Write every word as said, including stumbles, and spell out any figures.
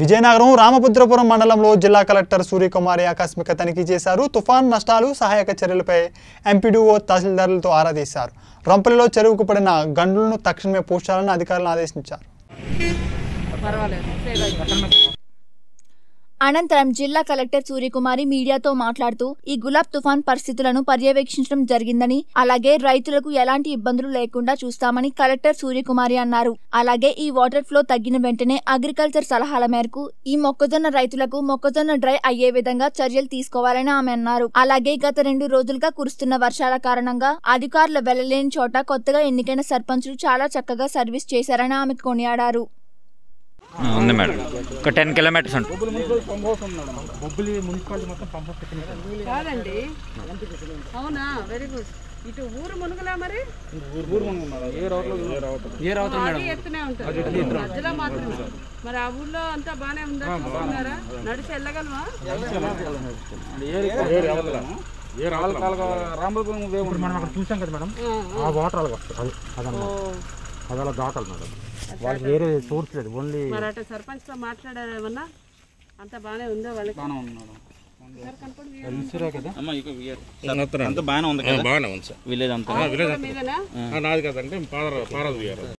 విజయనగరం రామభద్రపురం మండలంలో జిల్లా కలెక్టర్ సూర్యకుమారి ఆకస్మిక తనిఖీ చేశారు. తుఫాన్ నష్టాలు సహాయక చర్యలపై ఎంపీడీఓ తహసీల్దారులతో ఆరా తీశారు. రంపల్లిలో చెరువుకు పడిన గండ్లను తక్షణమే పూడ్చాలని అధికారులను ఆదేశించారు. అనంతరం జిల్లా కలెక్టర్ సూర్యకుమారి మీడియాతో మాట్లాడుతూ ఈ గులాబ్ తుఫాన్ పరిస్థితులను పర్యవేక్షించడం జరిగిందని, అలాగే రైతులకు ఎలాంటి ఇబ్బందులు లేకుండా చూస్తామని కలెక్టర్ సూర్యకుమారి అన్నారు. అలాగే ఈ వాటర్ ఫ్లో తగ్గిన వెంటనే అగ్రికల్చర్ సలహాల మేరకు ఈ మొక్కజొన్న రైతులకు మొక్కజొన్న డ్రై అయ్యే విధంగా చర్యలు తీసుకోవాలని ఆమె అన్నారు. అలాగే గత రెండు రోజులుగా కురుస్తున్న వర్షాల కారణంగా అధికారులు వెళ్లలేని చోట కొత్తగా ఎన్నికైన సర్పంచులు చాలా చక్కగా సర్వీస్ చేశారని ఆమె కొనియాడారు. ఉంది మేడం, ఒక టెన్ కిలోమీటర్స్ ఉంటుంది. రామభద్రపురం చూసాం కదా మేడం, ఆ వాటర్ అలాగ వస్తుంది, అది అలా దాటాలి మేడం. వాళ్ళకి వేరే సోర్స్ లేదు, ఓన్లీ మరాఠా సర్పంచ్తో మాట్లాడారేమన్నా, అంత బాగానే ఉందా వాళ్ళకి? బాగానే ఉన్నారు. తెలుసురా కదా అమ్మ, ఇక అంత బాగానే ఉంది కదా? బాగానే ఉంది సార్. విలేజ్ అంతా మీదేనా? నాది కదండి, పాదర పారదు.